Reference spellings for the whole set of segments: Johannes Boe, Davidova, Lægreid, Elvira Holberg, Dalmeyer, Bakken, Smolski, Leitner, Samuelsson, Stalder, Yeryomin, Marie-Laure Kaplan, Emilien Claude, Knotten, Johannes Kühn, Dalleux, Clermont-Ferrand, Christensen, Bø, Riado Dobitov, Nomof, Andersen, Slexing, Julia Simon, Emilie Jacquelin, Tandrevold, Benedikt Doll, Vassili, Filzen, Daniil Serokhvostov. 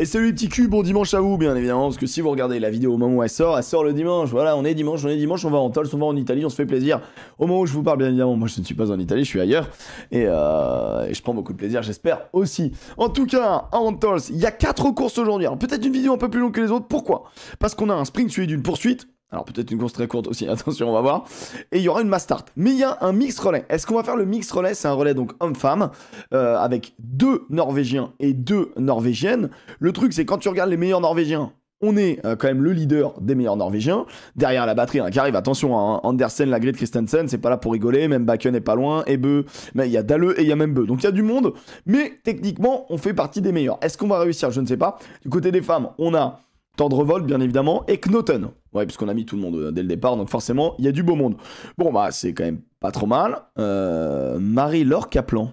Et salut les petits culs, bon dimanche à vous, bien évidemment, parce que si vous regardez la vidéo au moment où elle sort le dimanche, voilà, on est dimanche, on va en Antholz, on va en Italie, on se fait plaisir. Au moment où je vous parle, bien évidemment, moi je ne suis pas en Italie, je suis ailleurs, et je prends beaucoup de plaisir, j'espère aussi. En tout cas, à Antholz, il y a 4 courses aujourd'hui, alors peut-être une vidéo un peu plus longue que les autres, pourquoi? Parce qu'on a un sprint suivi d'une poursuite. Alors peut-être une course très courte aussi, attention, on va voir. Et il y aura une mass start. Mais il y a un mix relais. Est-ce qu'on va faire le mix relais? C'est un relais donc homme-femme, avec 2 Norvégiens et 2 Norvégiennes. Le truc, c'est quand tu regardes les meilleurs Norvégiens, on est quand même le leader des meilleurs Norvégiens. Derrière la batterie hein, qui arrive, attention, hein, Andersen, Lægreid, Christensen, c'est pas là pour rigoler. Même Bakken est pas loin, et Bø. Mais il y a Dalleux et il y a même Bø. Donc il y a du monde, mais techniquement, on fait partie des meilleurs. Est-ce qu'on va réussir? Je ne sais pas. Du côté des femmes, on a Tandrevold, bien évidemment, et Knotten. Ouais, puisqu'on a mis tout le monde dès le départ, donc forcément, il y a du beau monde. Bon, bah, c'est quand même pas trop mal. Marie-Laure Kaplan.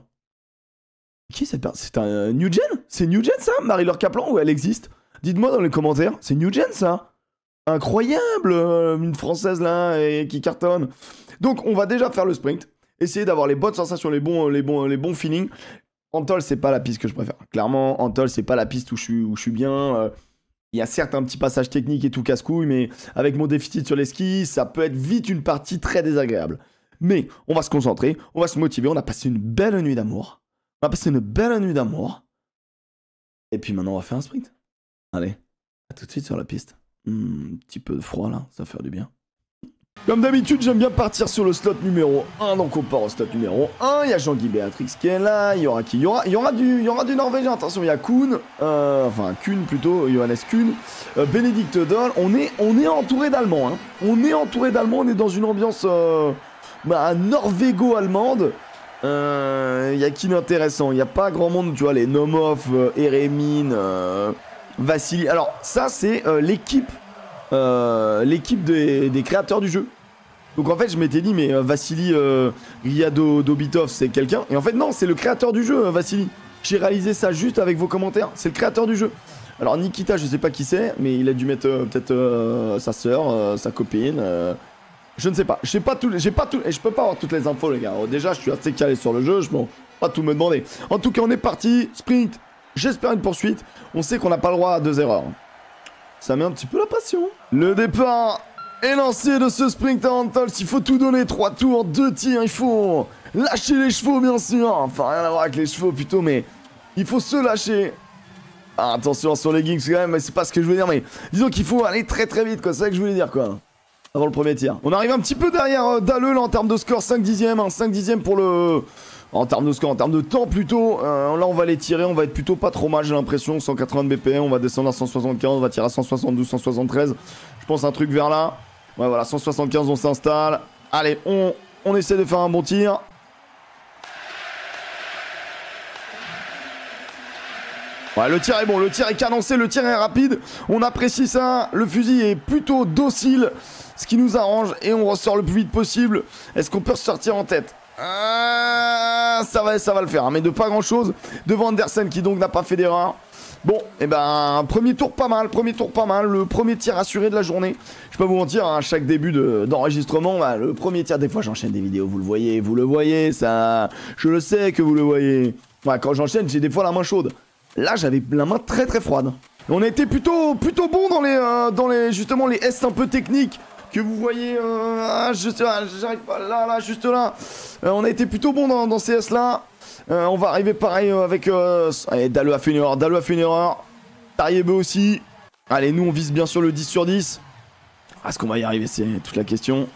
Qui c'est? C'est un New Gen? C'est New Gen, ça? Marie-Laure Kaplan, ou elle existe? Dites-moi dans les commentaires. C'est New Gen, ça? Incroyable! Une Française, là, et qui cartonne. Donc, on va déjà faire le sprint. Essayer d'avoir les bonnes sensations, les bons feelings. Antholz, c'est pas la piste que je préfère. Clairement, Antholz, c'est pas la piste où je suis bien... Il y a certes un petit passage technique et tout casse-couille, mais avec mon déficit sur les skis, ça peut être vite une partie très désagréable. Mais on va se concentrer, on va se motiver, on a passé une belle nuit d'amour. On a passé une belle nuit d'amour. Et puis maintenant, on va faire un sprint. Allez, à tout de suite sur la piste. Un petit peu de froid là, ça va faire du bien. Comme d'habitude, j'aime bien partir sur le slot numéro 1, donc on part au slot numéro 1, il y a Jean-Guy Béatrix qui est là, il y aura du Norvégien, attention, il y a Kühn, enfin Kühn plutôt, Johannes Kühn, Benedikt Doll, on est entouré d'Allemands, hein. On est entouré d'Allemands, on est dans une ambiance norvégo-allemande, il y a qui d'intéressant, il n'y a pas grand monde, tu vois, les Nomof, Yeryomin, Vassili, alors ça c'est l'équipe des créateurs du jeu. Donc en fait je m'étais dit mais Vassili, Riado Dobitov c'est quelqu'un. Et en fait non, c'est le créateur du jeu, Vassili. J'ai réalisé ça juste avec vos commentaires. C'est le créateur du jeu. Alors Nikita, je sais pas qui c'est, mais il a dû mettre peut-être sa soeur, sa copine, je ne sais pas. J'ai pas tout. Et je peux pas avoir toutes les infos les gars. Alors, déjà je suis assez calé sur le jeu, je peux pas tout me demander. En tout cas on est parti, sprint. J'espère une poursuite. On sait qu'on n'a pas le droit à 2 erreurs. Ça met un petit peu la passion. Le départ est lancé de ce sprint à Antholz. Il faut tout donner. 3 tours, 2 tirs. Il faut lâcher les chevaux, bien sûr. Enfin, rien à voir avec les chevaux, plutôt, mais il faut se lâcher. Ah, attention sur les gigs, quand même, mais c'est pas ce que je voulais dire. Mais disons qu'il faut aller très très vite, quoi. C'est ça que je voulais dire, quoi. Avant le premier tir. On arrive un petit peu derrière Dalleux, là, en termes de score. 5 dixièmes. Hein, 5 dixièmes pour le... En termes de score, en termes de temps plutôt, là on va les tirer, on va être plutôt pas trop mal j'ai l'impression, 180 BPM, on va descendre à 175, on va tirer à 172, 173, je pense un truc vers là, ouais voilà, 175 on s'installe, allez on essaie de faire un bon tir. Ouais, le tir est bon, le tir est cadencé, le tir est rapide, on apprécie ça, le fusil est plutôt docile, ce qui nous arrange et on ressort le plus vite possible, est-ce qu'on peut ressortir en tête? Ah, ça va le faire, hein, mais de pas grand chose devant Andersen qui donc n'a pas fait d'erreur. Bon, et ben premier tour pas mal, le premier tir assuré de la journée. Je peux vous mentir, à hein, chaque début d'enregistrement, bah, le premier tir, des fois j'enchaîne des vidéos, vous le voyez, ça, je le sais que vous le voyez. Ouais, quand j'enchaîne, j'ai des fois la main chaude. Là, j'avais la main très très froide. On a été plutôt bon dans les justement les S un peu techniques. Que vous voyez, j'arrive pas là, juste là. On a été plutôt bon dans ces S là. On va arriver pareil avec. Allez, Dalleux a fait une erreur, Tariebe aussi. Allez, nous on vise bien sûr le 10 sur 10. Est-ce qu'on va y arriver? C'est toute la question.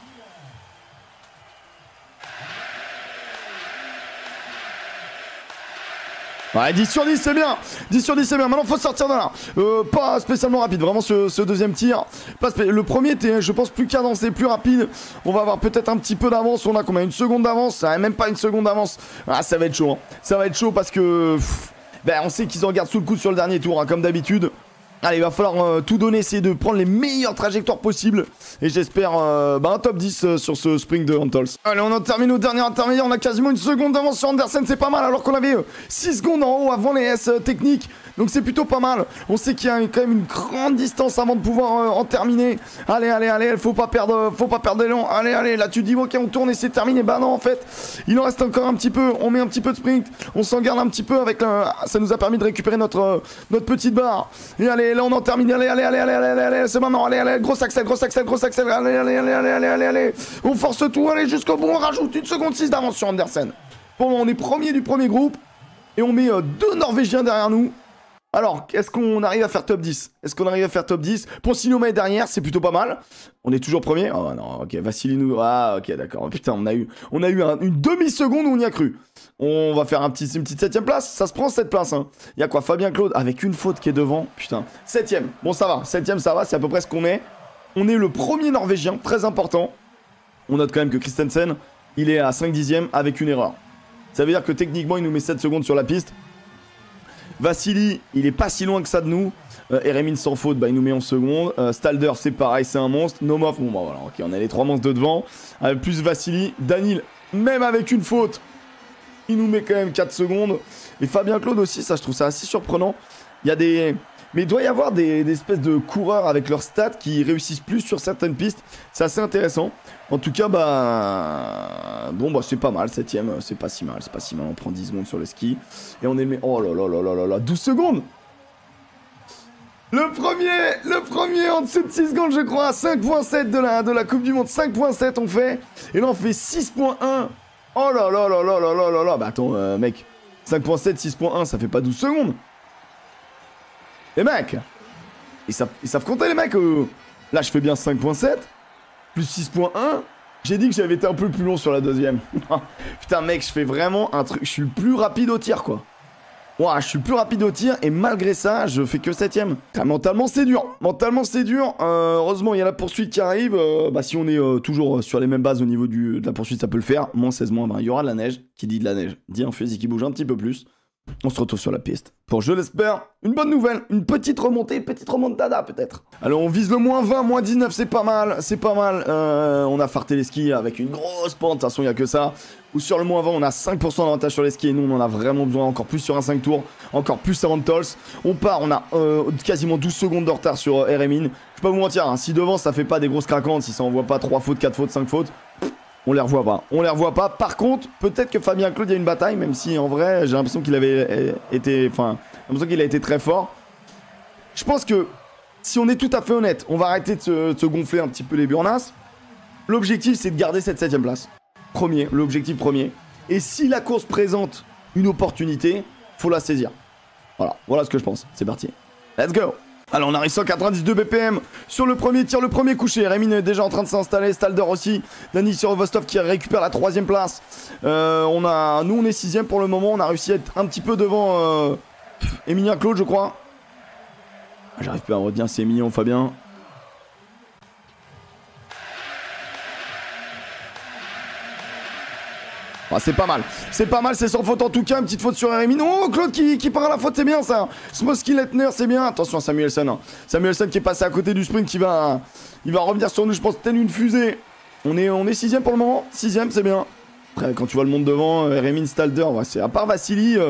Ouais, 10 sur 10 c'est bien, 10 sur 10 c'est bien, maintenant faut sortir de là, pas spécialement rapide, vraiment ce deuxième tir, le premier était je pense plus cadencé, plus rapide, on va avoir peut-être un petit peu d'avance, on a combien, une seconde d'avance, ah, même pas une seconde d'avance, ah ça va être chaud, hein. Ça va être chaud parce que, ben, on sait qu'ils en gardent sous le coude sur le dernier tour, hein, comme d'habitude. Allez, il va falloir tout donner, essayer de prendre les meilleures trajectoires possibles. Et j'espère un top 10 sur ce sprint de Antholz. Allez, on en termine au dernier intermédiaire. On a quasiment une seconde d'avance sur Andersen, c'est pas mal. Alors qu'on avait 6 secondes en haut avant les S techniques. Donc c'est plutôt pas mal. On sait qu'il y a quand même une grande distance avant de pouvoir en terminer. Allez, allez, allez, faut pas perdre l'élan. Allez, allez, là tu dis ok, on tourne et c'est terminé. Bah non, en fait, il en reste encore un petit peu. On met un petit peu de sprint, on s'en garde un petit peu avec la... Ça nous a permis de récupérer notre petite barre. Et allez, là on en termine. Allez, allez, allez, allez, allez, allez, c'est maintenant. Allez, allez, gros accès. Allez, allez, allez, allez, allez, allez. On force tout, allez jusqu'au bout. On rajoute 1,6 secondes d'avance sur Andersen. Bon, on est premier du premier groupe. Et on met deux Norvégiens derrière nous. Alors, est-ce qu'on arrive à faire top 10? Est-ce qu'on arrive à faire top 10? Ponsinoma est derrière, c'est plutôt pas mal. On est toujours premier. Oh non, ok, Vassili nous... Ah, ok, d'accord. Putain, on a eu une demi-seconde où on y a cru. On va faire une petite 7ème place. Ça se prend cette place, hein. Il y a quoi? Fabien Claude avec une faute qui est devant. Putain, 7ème. Bon, ça va. 7ème, ça va. C'est à peu près ce qu'on est. On est le premier Norvégien, très important. On note quand même que Christensen, il est à 5/10ème avec une erreur. Ça veut dire que techniquement, il nous met 7 secondes sur la piste. Vassili, il est pas si loin que ça de nous. Yeryomin sans faute, bah, il nous met en seconde. Stalder, c'est pareil, c'est un monstre. Nomof, bon, bah, voilà, ok, on a les 3 monstres de devant. Plus Vassili, Daniil, même avec une faute, il nous met quand même 4 secondes. Et Fabien Claude aussi, ça, je trouve ça assez surprenant. Il y a des... Mais il doit y avoir des espèces de coureurs avec leurs stats qui réussissent plus sur certaines pistes. C'est assez intéressant. En tout cas, bah... Bon, bah, c'est pas mal. 7ème, c'est pas si mal. C'est pas si mal. On prend 10 secondes sur le ski. Et on est... Oh là là là là là là. 12 secondes! Le premier en dessous de 6 secondes, je crois. 5.7 de la Coupe du Monde. 5.7, on fait. Et là, on fait 6.1. Oh là là là là là là là là. Bah, attends, mec. 5.7, 6.1, ça fait pas 12 secondes. Les mecs, ils savent compter les mecs. Là je fais bien 5.7 plus 6.1. J'ai dit que j'avais été un peu plus long sur la deuxième. Putain mec, je fais vraiment un truc. Je suis plus rapide au tir quoi. Ouah, je suis plus rapide au tir et malgré ça je fais que 7ème. Mentalement c'est dur. Mentalement c'est dur. Heureusement il y a la poursuite qui arrive. Bah si on est toujours sur les mêmes bases au niveau de la poursuite, ça peut le faire. Moins 16 moins 20. Il y aura de la neige. Qui dit de la neige dit un fusil qui bouge un petit peu plus. On se retrouve sur la piste. Pour, je l'espère, une bonne nouvelle. Une petite remontée, une petite remontada peut-être. Alors on vise le moins 20, moins 19, c'est pas mal. C'est pas mal. On a farté les skis avec une grosse pente. De toute façon, il n'y a que ça. Ou sur le moins 20, on a 5% d'avantage sur les skis. Et nous, on en a vraiment besoin. Encore plus sur un 5 tours. Encore plus à Antholz. On part, on a quasiment 12 secondes de retard sur Yeryomin. Je vais pas vous mentir, hein, si devant, ça fait pas des grosses craquantes. Si ça envoie pas 3 fautes, 4 fautes, 5 fautes... On les revoit pas, on les revoit pas. Par contre, peut-être que Fabien Claude a une bataille, même si en vrai, j'ai l'impression qu'il avait été, enfin, j'ai l'impression qu'il a été très fort. Je pense que, si on est tout à fait honnête, on va arrêter de se gonfler un petit peu les burnasses. L'objectif, c'est de garder cette 7ème place. Premier, l'objectif premier. Et si la course présente une opportunité, faut la saisir. Voilà, voilà ce que je pense. C'est parti. Let's go! Alors on arrive 192 BPM sur le premier tir, le premier couché. Yeryomin est déjà en train de s'installer, Stalder aussi. Daniil Serokhvostov qui récupère la 3ème place. Nous on est 6ème pour le moment, on a réussi à être un petit peu devant Emilien Claude je crois. J'arrive plus à retenir, c'est Emilien ou Fabien. Ah, c'est pas mal, c'est sans faute en tout cas, une petite faute sur Yeryomin. Oh, Claude qui part à la faute, c'est bien ça. Smolski, Leitner, c'est bien. Attention à Samuelsson. Hein. Samuelsson qui est passé à côté du sprint, qui va il va revenir sur nous, je pense, tel une fusée. On est 6ème pour le moment, 6ème, c'est bien. Après, quand tu vois le monde devant, Yeryomin, Stalder, ouais, à part Vassili, il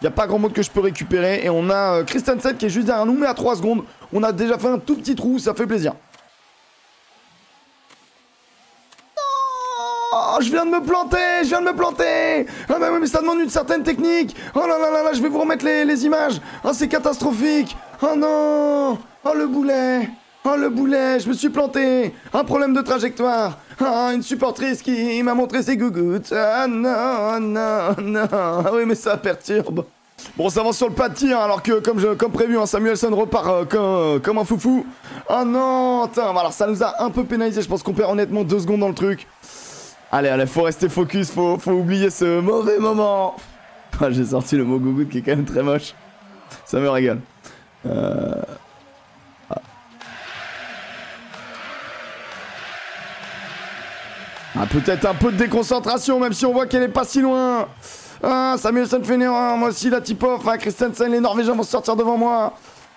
n'y a pas grand monde que je peux récupérer. Et on a Christensen qui est juste derrière nous, mais à 3 secondes. On a déjà fait un tout petit trou, ça fait plaisir. Oh, je viens de me planter. Ah bah oui, mais ça demande une certaine technique. Oh là là là là, je vais vous remettre les images. Ah, c'est catastrophique. Oh non. Oh le boulet, je me suis planté. Un problème de trajectoire. Ah, une supportrice qui m'a montré ses gougouttes. Ah non, non, non. Ah oui, mais ça perturbe. Bon, ça avance sur le pas de tir, alors que comme prévu, hein, Samuelsson repart comme un foufou. Ah non, tain, alors ça nous a un peu pénalisé. Je pense qu'on perd honnêtement 2 secondes dans le truc. Allez, allez, faut rester focus, faut oublier ce mauvais moment. J'ai sorti le mot gougoute qui est quand même très moche. Ça me régale. Ah, peut-être un peu de déconcentration, même si on voit qu'elle est pas si loin. Ah, Samuelsson fait une erreur, moi aussi la tip-off. Ah, Christensen, les Norvégiens vont sortir devant moi.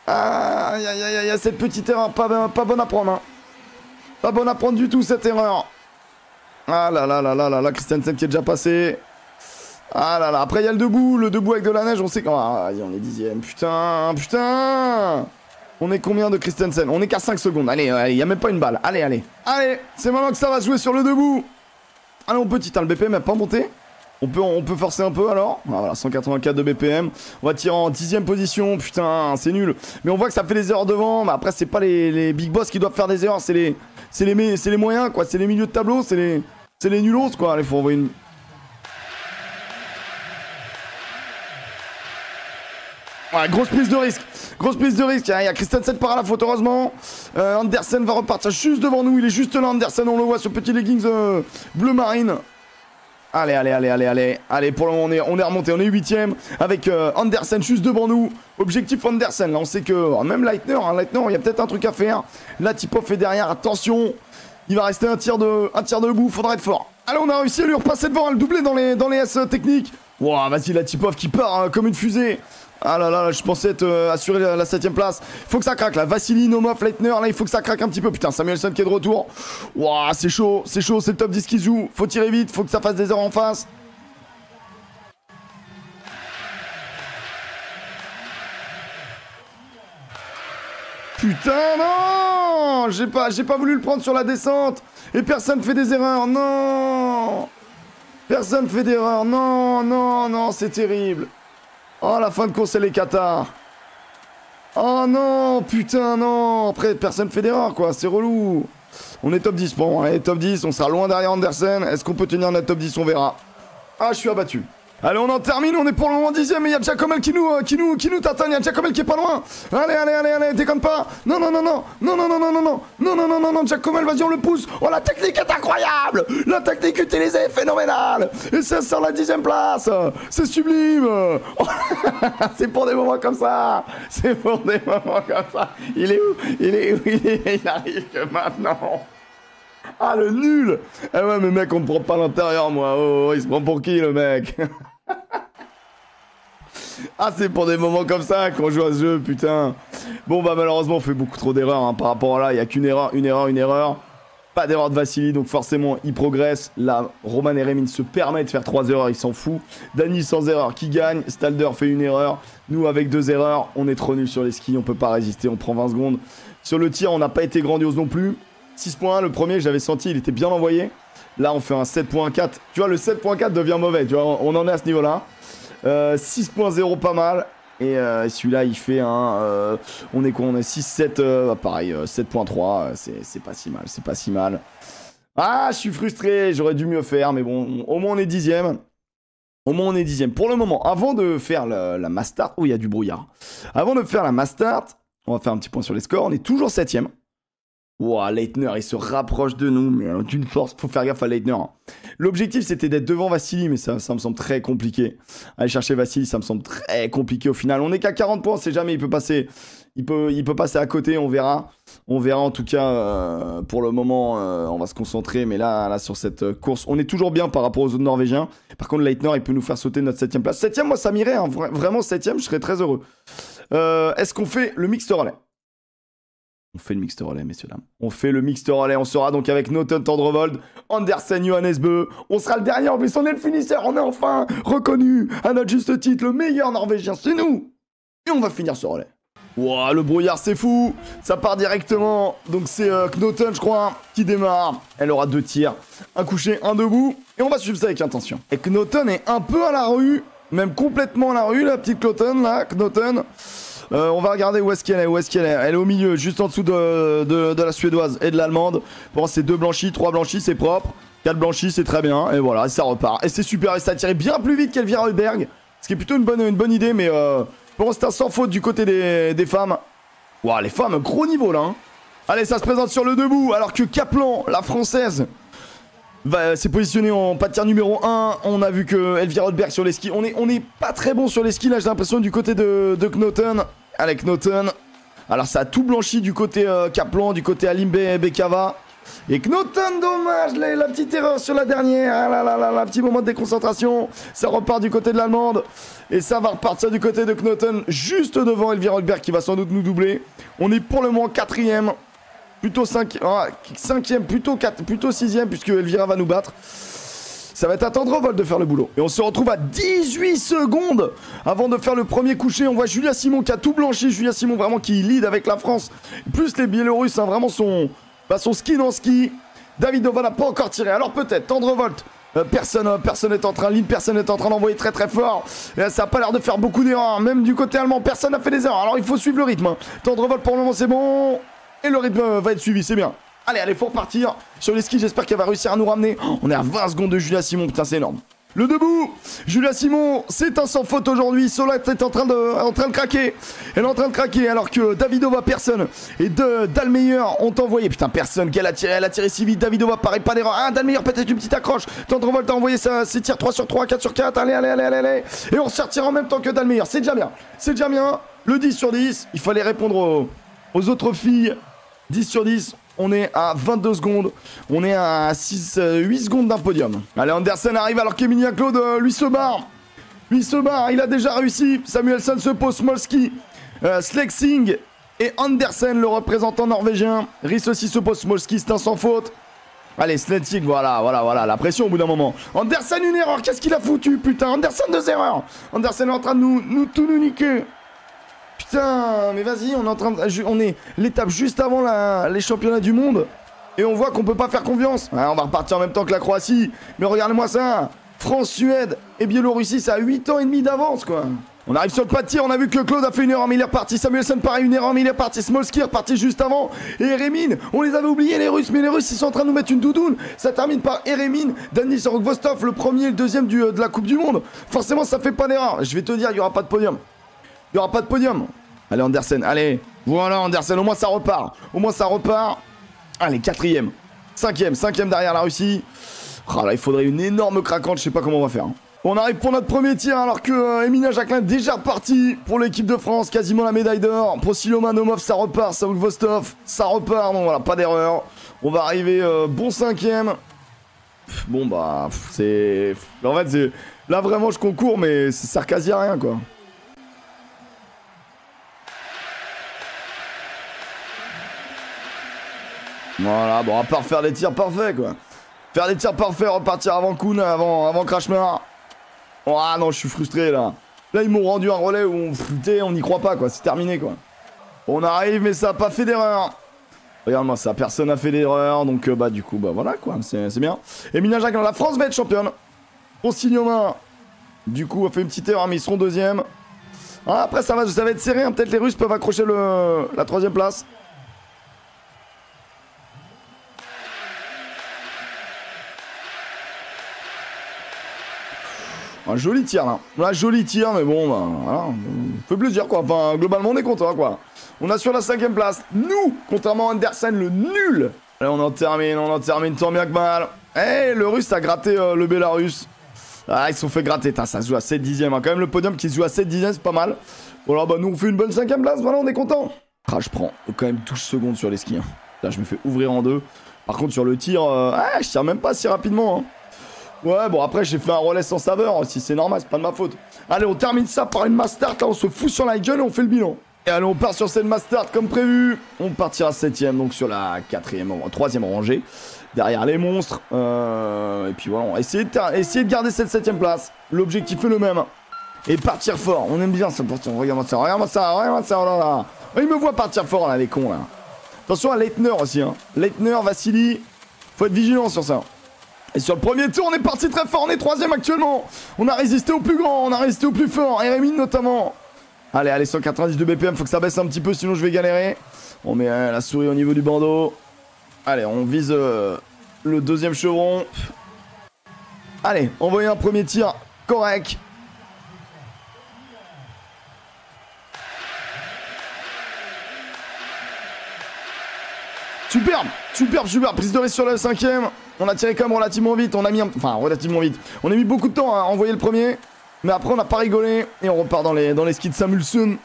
Ah, aïe, aïe, aïe, aïe, cette petite erreur, pas bonne à prendre. Hein. Pas bonne à prendre du tout, cette erreur. Ah là là là là là là, Christensen qui est déjà passé. Ah là là, après il y a le debout avec de la neige, on sait quand... Ah, on est 10ème, putain, putain. On est combien de Christensen? On est qu'à 5 secondes, allez, il n'y a même pas une balle, allez, allez. Allez, c'est maintenant que ça va se jouer sur le debout. Allez, on peut tirer, le BPM n'a pas monté. On peut forcer un peu alors. Ah, voilà, 184 de BPM. On va tirer en 10ème position, putain, c'est nul. Mais on voit que ça fait des erreurs devant, mais après c'est pas les big boss qui doivent faire des erreurs, c'est les moyens, quoi, c'est les milieux de tableau, c'est les nulos, quoi. Allez, faut envoyer une... Voilà, grosse prise de risque. Grosse prise de risque. Il y a Christensen par à la faute, heureusement. Andersen va repartir juste devant nous. Il est juste là, Andersen. On le voit, ce petit leggings bleu marine. Allez, allez, allez, allez, allez. Allez, pour le moment, on est remonté. On est 8ème avec Andersen juste devant nous. Objectif Andersen. Là, on sait que... même Leitner, Leitner, il y a peut-être un truc à faire. Là, Tipov est derrière. Attention. Il va rester un tir de bout. Faudra être fort. Allez, on a réussi à lui repasser devant, à le doubler dans les S techniques. Wow, vas-y, la Tipov qui part comme une fusée. Ah là là, je pensais être assuré la 7ème place. Il faut que ça craque là. Vassili, Nomof, Leitner. Là, il faut que ça craque un petit peu. Putain, Samuelsson qui est de retour. Waouh, c'est chaud. C'est chaud. C'est le top 10 qui se joue. Faut tirer vite. Faut que ça fasse des heures en face. Putain, non. J'ai pas voulu le prendre sur la descente. Et personne fait des erreurs. Non. Personne fait d'erreur. Non, non, non. C'est terrible. Oh, la fin de course, elle est cata. Oh non, putain, non. Après, personne fait d'erreur, quoi. C'est relou. On est top 10. Bon, allez, top 10. On sera loin derrière Andersen. Est-ce qu'on peut tenir notre top 10? On verra. Ah, je suis abattu. Allez, on en termine. On est pour le moment 10ème. Mais il y a Jacomel qui nous tâtonne. Il y a Jacomel qui est pas loin. Allez, allez, allez, allez. Déconne pas. Non, non, non, non. Non, non, non, non, non, non. Non, non, non, non, non. Jacomel, vas-y, on le pousse. Oh, la technique est incroyable. La technique utilisée est phénoménale. Et ça sort la 10ème place. C'est sublime. Oh. C'est pour des moments comme ça. C'est pour des moments comme ça. Il est où? Il est où? Il arrive que maintenant. Ah, le nul! Eh ouais, mais mec, on me prend pas à l'intérieur, moi. Oh, il se prend pour qui, le mec? Ah, c'est pour des moments comme ça qu'on joue à ce jeu, putain. Bon, bah, malheureusement, on fait beaucoup trop d'erreurs par rapport à là. Il n'y a qu'une erreur, une erreur, une erreur. Pas d'erreur de Vassili, donc forcément, il progresse. Là, Roman et Rémin se permettent de faire 3 erreurs, il s'en fout. Dany, sans erreur, qui gagne. Stalder fait une erreur. Nous, avec 2 erreurs, on est trop nuls sur les skis. On peut pas résister, on prend 20 secondes. Sur le tir, on n'a pas été grandiose non plus. 6.1, le premier, j'avais senti, il était bien envoyé. Là, on fait un 7.4. Tu vois, le 7.4 devient mauvais. Tu vois, on en est à ce niveau-là. 6.0, pas mal. Et celui-là, il fait un... on est quoi? On est 6.7. Pareil, 7.3. C'est pas si mal. C'est pas si mal. Ah, je suis frustré. J'aurais dû mieux faire. Mais bon, au moins, on est 10ème. Au moins, on est 10ème. Pour le moment, avant de faire la mass start... Oh, il y a du brouillard. Avant de faire la mass start, on va faire un petit point sur les scores. On est toujours 7ème. Wow, Leitner, il se rapproche de nous, mais d'une force, faut faire gaffe à Leitner. L'objectif, c'était d'être devant Vassili, mais ça me semble très compliqué. Aller chercher Vassili, ça me semble très compliqué au final. On est qu'à 40 points, on sait jamais, il peut passer à côté, on verra. On verra en tout cas, pour le moment, on va se concentrer, mais là, sur cette course, on est toujours bien par rapport aux autres Norvégiens. Par contre, Leitner, il peut nous faire sauter notre 7ème place. 7ème, moi, ça m'irait, hein. Vraiment 7ème, je serais très heureux. Est-ce qu'on fait le mixte relais? On fait le mixte relais, messieurs, dames. On fait le mixte relais. On sera donc avec Knotten, Tandrevold, Andersen, Johannes Boe. On sera le dernier. En plus, on est le finisseur. On est enfin reconnu à notre juste titre. Le meilleur Norvégien, c'est nous. Et on va finir ce relais. Ouah, le brouillard, c'est fou. Ça part directement. Donc, c'est Knotten, je crois, qui démarre. Elle aura 2 tirs. Un couché, un debout. Et on va suivre ça avec intention. Et Knotten est un peu à la rue. Même complètement à la rue, la petite Knotten, là. Knotten. On va regarder où est-ce qu'elle est, Elle est au milieu, juste en dessous de la suédoise et de l'allemande. Bon, c'est 2 blanchis, 3 blanchis, c'est propre. 4 blanchis, c'est très bien. Et voilà, ça repart. Et c'est super. Et ça a tiré bien plus vite qu'Elvira Holberg. Ce qui est plutôt une bonne idée, mais bon, c'est un sans faute du côté des femmes. Waouh, les femmes, gros niveau là. Hein. Allez, ça se présente sur le debout, alors que Kaplan, la française, s'est positionnée en pas de tir numéro 1. On a vu que Elvira Holberg sur les skis. On est pas très bon sur les skis là, j'ai l'impression, du côté de Knotten. Allez, Knotten. Alors ça a tout blanchi du côté Kaplan, du côté Alimbe et Bekava. Et Knotten, dommage, la petite erreur sur la dernière. Ah là là là là, petit moment de déconcentration. Ça repart du côté de l'Allemande. Et ça va repartir du côté de Knotten, juste devant Elvira Holberg qui va sans doute nous doubler. On est pour le moment 4ème. Plutôt 5ème, plutôt 6ème, puisque Elvira va nous battre. Ça va être à Tandrevold de faire le boulot. Et on se retrouve à 18 secondes avant de faire le premier coucher. On voit Julia Simon qui a tout blanchi. Julia Simon vraiment qui lead avec la France. Plus les Biélorusses, hein, vraiment son ski dans ski. Davidova n'a pas encore tiré. Alors peut-être Tandrevold. Personne n'est en train de lead, personne n'est en train d'envoyer très très fort. Et ça n'a pas l'air de faire beaucoup d'erreurs, hein. Même du côté allemand, personne n'a fait des erreurs. Alors il faut suivre le rythme, hein. Tandrevold pour le moment c'est bon. Et le rythme va être suivi, c'est bien. Allez, allez, faut repartir sur les skis, j'espère qu'elle va réussir à nous ramener. Oh, on est à 20 secondes de Julia Simon, putain c'est énorme. Le debout, Julia Simon, c'est un sans faute aujourd'hui. Solat est en train de craquer. Elle est en train de craquer alors que Davidova, personne. Et Dalmeyer ont envoyé. Putain, personne qu'elle a tiré. Elle a tiré si vite. Davidova, pareil, pas d'erreur. Ah, Dalmeyer, peut-être une petite accroche. Tandrevold a envoyé ses tirs 3 sur 3, 4 sur 4. Allez, allez, allez, allez, allez. Et on sortira en même temps que Dalmeyer. C'est déjà bien. C'est déjà bien. Le 10 sur 10. Il fallait répondre aux autres filles. 10 sur 10. On est à 22 secondes. On est à 8 secondes d'un podium. Allez, Andersen arrive alors qu'Emilien Claude, lui, se barre. Lui se barre. Il a déjà réussi. Samuelsson se pose. Smolski, Slexing et Andersen, le représentant norvégien. Riss aussi se pose. Smolski, c'est un sans faute. Allez, Slexing, voilà. La pression au bout d'un moment. Andersen, une erreur. Qu'est-ce qu'il a foutu, putain. Andersen, deux erreurs. Andersen est en train de tout nous niquer. Putain, mais vas-y, on est l'étape juste avant les championnats du monde. Et on voit qu'on peut pas faire confiance. Ouais, on va repartir en même temps que la Croatie. Mais regardez-moi ça. France, Suède et Biélorussie, ça a 8 ans et demi d'avance, quoi. On arrive sur le pas de tir, on a vu que Claude a fait une erreur, mais il est reparti. Samuelsson, pareil, une erreur, mais il est reparti. Smolski est reparti juste avant. Et Yeryomin, on les avait oubliés, les Russes, mais les Russes, ils sont en train de nous mettre une doudoune. Ça termine par Yeryomin, Daniil Serokhvostov, le premier et le deuxième de la Coupe du Monde. Forcément, ça fait pas d'erreur. Je vais te dire, il y aura pas de podium. Il n'y aura pas de podium. Allez, Andersen, allez. Voilà, Andersen, au moins ça repart. Au moins ça repart. Allez, quatrième. Cinquième derrière la Russie. Oh là, il faudrait une énorme craquante, je sais pas comment on va faire. On arrive pour notre premier tir alors que Emilie Jacquelin déjà partie pour l'équipe de France. Quasiment la médaille d'or. Prosiloma, Nomof, ça repart. Serokhvostov, ça repart. Donc voilà, pas d'erreur. On va arriver bon cinquième. Bon bah, c'est... En fait, c'est... Là vraiment, je concours, mais ça sert quasi à rien, quoi. Voilà, bon, à part faire des tirs parfaits, quoi. Faire des tirs parfaits, repartir avant Kuhn, avant Krashmar. Oh, ah non, je suis frustré, là. Là, ils m'ont rendu un relais où on n'y croit pas, quoi. C'est terminé, quoi. On arrive, mais ça n'a pas fait d'erreur. Regarde-moi ça, personne n'a fait d'erreur. Donc, bah, du coup, bah, voilà, quoi. C'est bien. Et Mina Jacques, la France va être championne. Consignomain, du coup, a fait une petite erreur, mais ils seront deuxième. Ah, après, ça va être serré, hein. Peut-être les Russes peuvent accrocher la troisième place. Un joli tir là, un joli tir, mais bon, bah, voilà, ça fait plaisir, quoi. Enfin, globalement, on est content, quoi. On assure la cinquième place, nous, contrairement à Andersen, le nul. Allez, on en termine tant bien que mal. Eh, le Russe a gratté le Bélarus. Ah, ils se sont fait gratter, ça se joue à 7 dixièmes, hein. Quand même, le podium qui se joue à 7 dixièmes, c'est pas mal. Voilà, bah, nous, on fait une bonne cinquième place, voilà, on est content. Ah, je prends quand même 12 secondes sur les skis, hein. Là, je me fais ouvrir en deux. Par contre, sur le tir, ah, je tire même pas si rapidement, hein. Ouais, bon, après, j'ai fait un relais sans saveur. Si c'est normal, c'est pas de ma faute. Allez, on termine ça par une mass start. Là, on se fout sur la gueule et on fait le bilan. Et allez, on part sur cette mass start comme prévu. On partira 7ème, donc sur la 3ème rangée. Derrière les monstres. Et puis voilà, on va essayer de garder cette 7ème place. L'objectif est le même. Et partir fort. On aime bien ça. Regarde-moi ça. Oh là là. Il me voit partir fort, là, les cons, là. Attention à Leitner aussi, hein. Leitner, Vassili. Faut être vigilant sur ça. Et sur le premier tour, on est parti très fort, on est troisième actuellement. On a résisté au plus grand, on a résisté au plus fort, Yeryomin notamment. Allez, allez, 192 BPM, faut que ça baisse un petit peu, sinon je vais galérer. On met la souris au niveau du bandeau. Allez, on vise le deuxième chevron. Allez, envoyer un premier tir correct. Superbe, prise de risque sur le cinquième. On a tiré quand même relativement vite, on a mis beaucoup de temps à envoyer le premier. Mais après on n'a pas rigolé et on repart dans les skis de Samuelsson.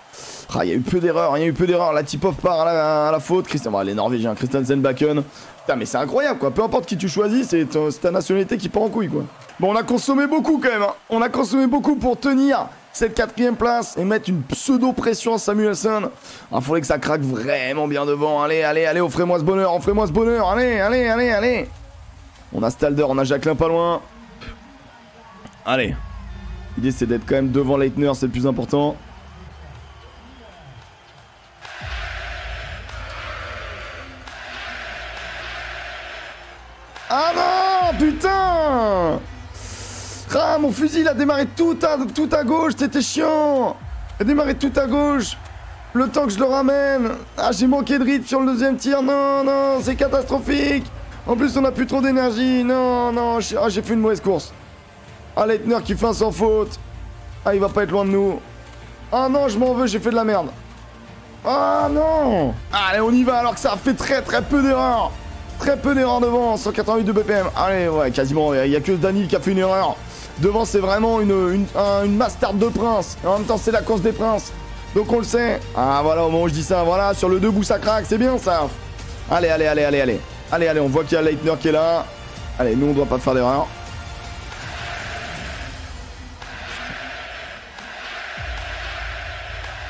Ah, il y a eu peu d'erreurs, la tip-off part à la faute. Les Norvégiens, Christensen, Bakken. Putain, mais c'est incroyable, quoi, peu importe qui tu choisis, c'est ta nationalité qui part en couille, quoi. Bon, on a consommé beaucoup quand même, hein. On a consommé beaucoup pour tenir cette quatrième place et mettre une pseudo-pression à Samuelsson. Il faudrait que ça craque vraiment bien devant. Allez, allez, allez, offrez-moi ce bonheur, allez. On a Stalder, on a Jacquelin pas loin. Allez. L'idée c'est d'être quand même devant Leitner, c'est le plus important. Ah non, putain! Ah, mon fusil il a démarré tout à gauche, c'était chiant. Il a démarré tout à gauche. Le temps que je le ramène. Ah, j'ai manqué de rythme sur le deuxième tir. Non, non, c'est catastrophique. En plus, on n'a plus trop d'énergie. Non, non, ah, j'ai fait une mauvaise course. Ah, Leitner qui fait un sans faute. Ah, il va pas être loin de nous. Ah non, je m'en veux, j'ai fait de la merde. Ah non. Allez, on y va alors que ça a fait très peu d'erreurs. Très peu d'erreurs devant, 188 de BPM. Allez, ouais, quasiment, il n'y a que Daniil qui a fait une erreur. Devant, c'est vraiment une master de prince. Et en même temps, c'est la course des princes. Donc on le sait. Ah voilà, au moment où je dis ça, voilà, sur le debout ça craque, c'est bien ça. Allez, allez, allez, allez, allez. Allez, allez, on voit qu'il y a Leitner qui est là. Allez, nous on doit pas faire d'erreur.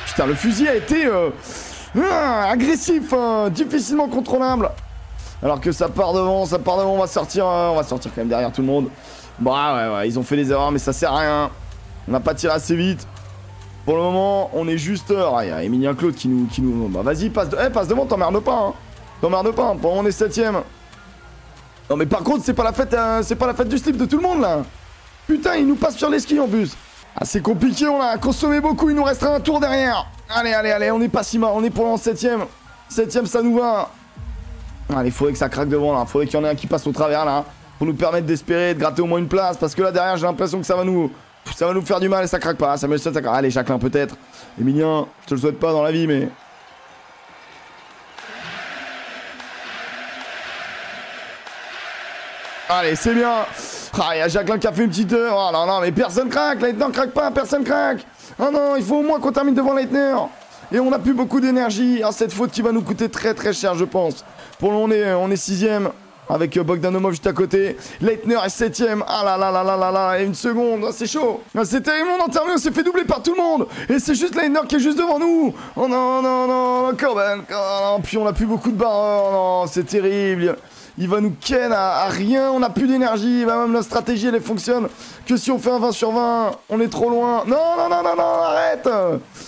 Putain, le fusil a été agressif, difficilement contrôlable. Alors que ça part devant, on va sortir quand même derrière tout le monde. Bah ouais, ils ont fait des erreurs mais ça sert à rien. On n'a pas tiré assez vite. Pour le moment, on est juste... Ah, il y a Emilien Claude qui nous... Bah vas-y, passe, passe devant, t'emmerdes pas, hein. T'emmerdes pas, hein. Pour le moment, on est 7ème. Non mais par contre, c'est pas la fête du slip de tout le monde, là. Putain, il nous passe sur les skis, en plus. Ah, c'est compliqué, on a consommé beaucoup, il nous restera un tour derrière. Allez, allez, allez, on n'est pas si mal, on est pour le moment 7ème. 7ème, ça nous va. Allez, faudrait que ça craque devant, là. Faudrait qu'il y en ait un qui passe au travers, là. Pour nous permettre d'espérer, de gratter au moins une place. Parce que là, derrière, j'ai l'impression que ça va nous faire du mal et ça craque pas. Samuelsson, ça craque. Allez, Jacquelin, peut-être. Emilien, je te le souhaite pas dans la vie, mais. Allez, c'est bien. Ah, il y a Jacquelin qui a fait une petite heure. Oh non, non, mais personne craque. Leitner craque pas, personne craque. Ah non, il faut au moins qu'on termine devant Leitner. Et on n'a plus beaucoup d'énergie. Ah, cette faute qui va nous coûter très cher, je pense. Pour le moment, on est 6ème. Avec Bogdanomov juste à côté. Leitner est 7ème. Ah là là là là là là. Et une seconde. Ah, c'est chaud. Ah, c'est terrible. On termine. On s'est fait doubler par tout le monde. Et c'est juste Leitner qui est juste devant nous. Oh non, non, non. Quand même. Oh, non. Puis on n'a plus beaucoup de barres. Oh non, c'est terrible. Il va nous ken à rien. On n'a plus d'énergie. Bah, même la stratégie, elle fonctionne que si on fait un 20 sur 20. On est trop loin. Non, non, non, non, non. Arrête.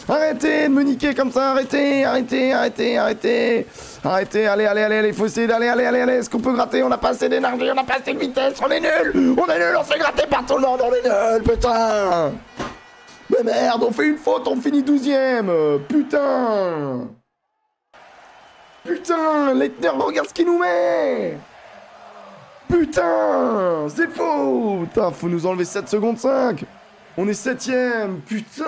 Arrêtez de me niquer comme ça. Arrêtez. Arrêtez. Arrêtez. Arrêtez. Arrêtez, allez, allez, allez, il faut essayer d'aller, allez, est-ce qu'on peut gratter? On n'a pas assez d'énergie, on n'a pas assez de vitesse, on est nul, on se fait gratter par tout le monde, on est nul, putain! Mais merde, on fait une faute, on finit 12ème, putain! Putain, Leitner, regarde ce qu'il nous met! Putain, c'est faux! Putain, faut nous enlever 7 secondes 5, on est 7ème, putain!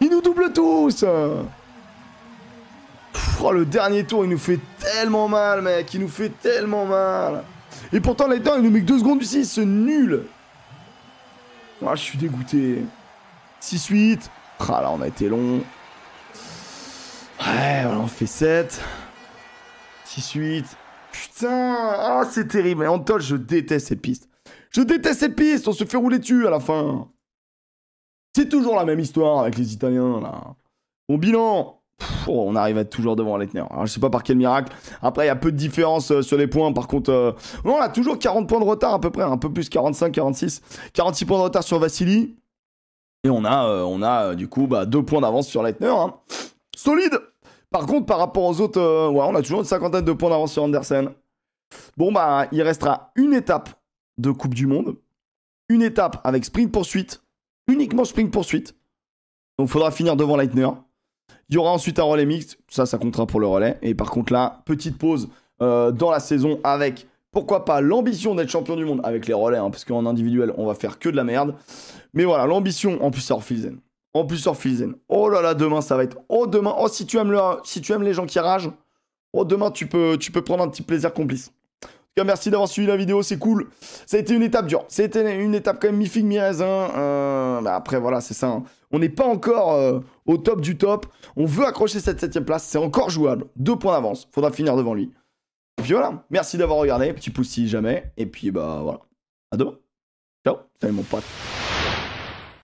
Ils nous doublent tous! Oh, le dernier tour, il nous fait tellement mal, mec. Il nous fait tellement mal. Et pourtant, Leitner, il nous met que 2 secondes du 6. C'est nul. Ah, oh, je suis dégoûté. 6-8. Ah, là, on a été long. Ouais, on fait 7. 6-8. Putain. Ah, oh, c'est terrible. Mais Antholz, je déteste cette piste. Je déteste cette piste. On se fait rouler dessus à la fin. C'est toujours la même histoire avec les Italiens, là. Bon bilan. Oh, on arrive à être toujours devant Leitner. Alors, je sais pas par quel miracle. Après, il y a peu de différence sur les points. Par contre, on a toujours 40 points de retard à peu près. Un peu plus, 45, 46. 46 points de retard sur Vassili. Et on a du coup 2 points d'avance sur Leitner. Hein. Solide. Par contre, par rapport aux autres, ouais, on a toujours une cinquantaine de points d'avance sur Andersen. Bon, bah, il restera une étape de Coupe du Monde. Une étape avec sprint poursuite. Uniquement sprint poursuite. Donc, il faudra finir devant Leitner. Il y aura ensuite un relais mixte, ça comptera pour le relais. Et par contre là, petite pause dans la saison avec, pourquoi pas, l'ambition d'être champion du monde avec les relais, hein, parce qu'en individuel, on va faire que de la merde. Mais voilà, l'ambition, en plus sur Filzen. En plus sur Filzen. Oh là là, demain, ça va être... Oh, demain, oh, si tu aimes les gens qui ragent, oh, demain, tu peux prendre un petit plaisir complice. En tout cas, merci d'avoir suivi la vidéo, c'est cool. Ça a été une étape dure. C'était une étape quand même mi-figue, mi-raisin. Après, voilà, c'est ça. Hein. On n'est pas encore au top du top. On veut accrocher cette 7ème place. C'est encore jouable. 2 points d'avance. Faudra finir devant lui. Et puis voilà. Merci d'avoir regardé. Petit pouce si jamais. Et puis, bah, voilà. À demain. Ciao. Salut, mon pote.